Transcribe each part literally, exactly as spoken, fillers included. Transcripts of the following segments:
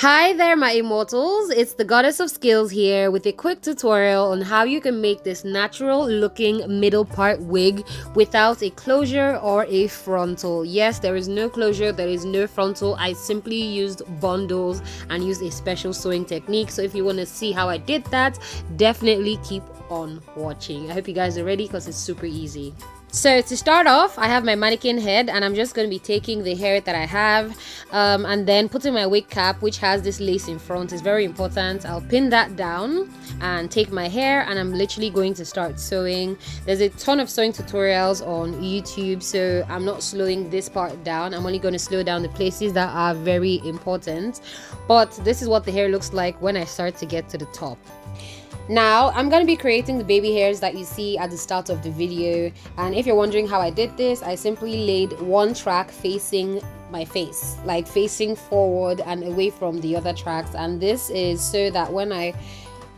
Hi there my immortals, it's the Goddess of Skills here with a quick tutorial on how you can make this natural looking middle part wig without a closure or a frontal. Yes, there is no closure, there is no frontal. I simply used bundles and used a special sewing technique. So if you want to see how I did that, definitely keep on watching. I hope you guys are ready because it's super easy. So to start off, I have my mannequin head and I'm just going to be taking the hair that I have um, and then putting my wig cap, which has this lace in front. It's very important. I'll pin that down and take my hair and I'm literally going to start sewing. There's a ton of sewing tutorials on YouTube, so I'm not slowing this part down. I'm only going to slow down the places that are very important. But this is what the hair looks like when I start to get to the top. Now, I'm going to be creating the baby hairs that you see at the start of the video, and if you're wondering how I did this, I simply laid one track facing my face, like facing forward and away from the other tracks, and this is so that when I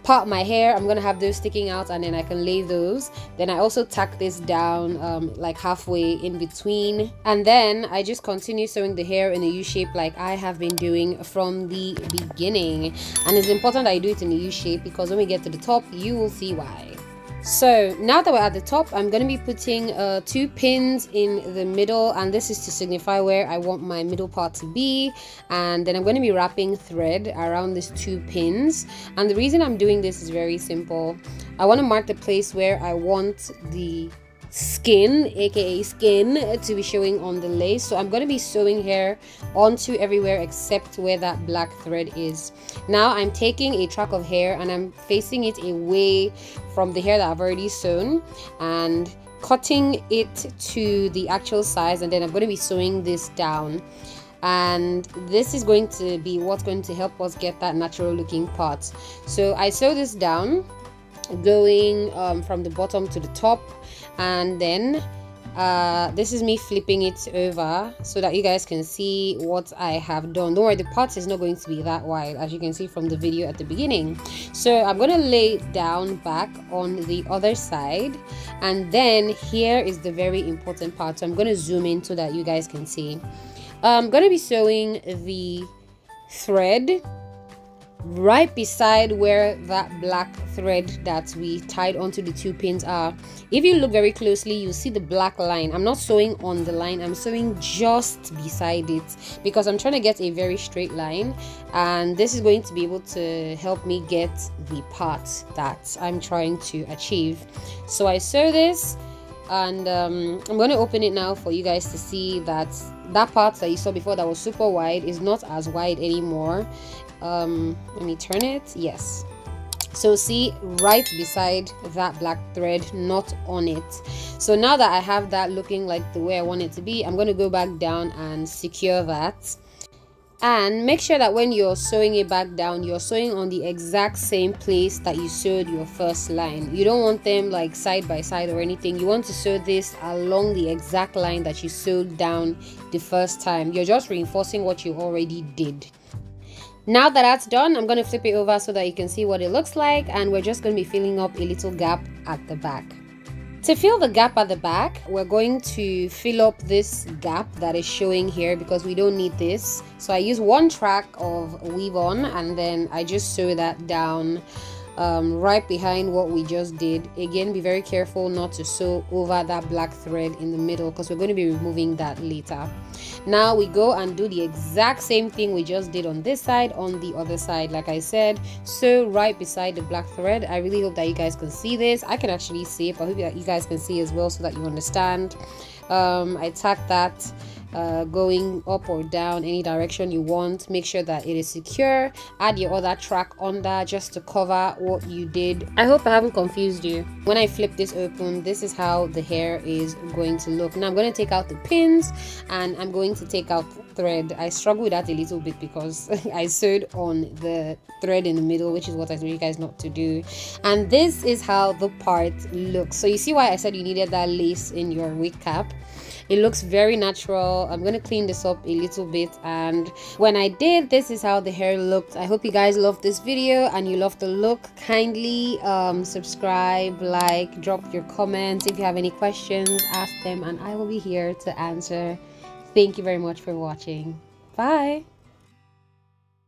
part my hair, I'm going to have those sticking out and then I can lay those. Then I also tack this down um, like halfway in between, and then I just continue sewing the hair in a U shape like I have been doing from the beginning. And it's important that you do it in a U shape because when we get to the top, you will see why. So now that we're at the top, I'm going to be putting uh, two pins in the middle, and this is to signify where I want my middle part to be. And then I'm going to be wrapping thread around these two pins, and the reason I'm doing this is very simple. I want to mark the place where I want the skin, aka skin, to be showing on the lace. So I'm going to be sewing hair onto everywhere except where that black thread is. Now I'm taking a track of hair and I'm facing it away from the hair that I've already sewn and cutting it to the actual size, and then I'm going to be sewing this down, and this is going to be what's going to help us get that natural looking part. So I sew this down going um, from the bottom to the top, and then uh, this is me flipping it over so that you guys can see what I have done. Don't worry, the part is not going to be that wide as you can see from the video at the beginning. So I'm going to lay it down back on the other side, and then here is the very important part. So I'm going to zoom in so that you guys can see. I'm going to be sewing the thread right beside where that black thread that we tied onto the two pins are. If you look very closely, you'll see the black line. I'm not sewing on the line, I'm sewing just beside it because I'm trying to get a very straight line, and this is going to be able to help me get the part that I'm trying to achieve. So I sew this, and um, I'm going to open it now for you guys to see that that part that you saw before that was super wide is not as wide anymore. Um let me turn it. Yes, so see, right beside that black thread, not on it. So now that I have that looking like the way I want it to be, I'm going to go back down and secure that, and make sure that when you're sewing it back down, you're sewing on the exact same place that you sewed your first line. You don't want them like side by side or anything. You want to sew this along the exact line that you sewed down the first time. You're just reinforcing what you already did. Now that that's done, I'm going to flip it over so that you can see what it looks like, and we're just going to be filling up a little gap at the back. To fill the gap at the back, we're going to fill up this gap that is showing here because we don't need this. So I use one track of weave on, and then I just sew that down um, right behind what we just did. Again, be very careful not to sew over that black thread in the middle because we're going to be removing that later. Now we go and do the exact same thing we just did on this side on the other side. Like I said, sew right beside the black thread. I really hope that you guys can see this. I can actually see it, but I hope that you guys can see as well so that you understand. um I tack that uh going up or down any direction you want. Make sure that it is secure. Add your other track under just to cover what you did. I hope I haven't confused you. When I flip this open, this is how the hair is going to look. Now I'm going to take out the pins and I'm going to take out thread. I struggled with that a little bit because I sewed on the thread in the middle, which is what I told you guys not to do, and this is how the part looks. So you see why I said you needed that lace in your wig cap. It looks very natural. I'm going to clean this up a little bit, and when I did, this is how the hair looked. I hope you guys loved this video and you love the look. Kindly um, subscribe, like, drop your comments. If you have any questions, ask them and I will be here to answer. Thank you very much for watching. Bye.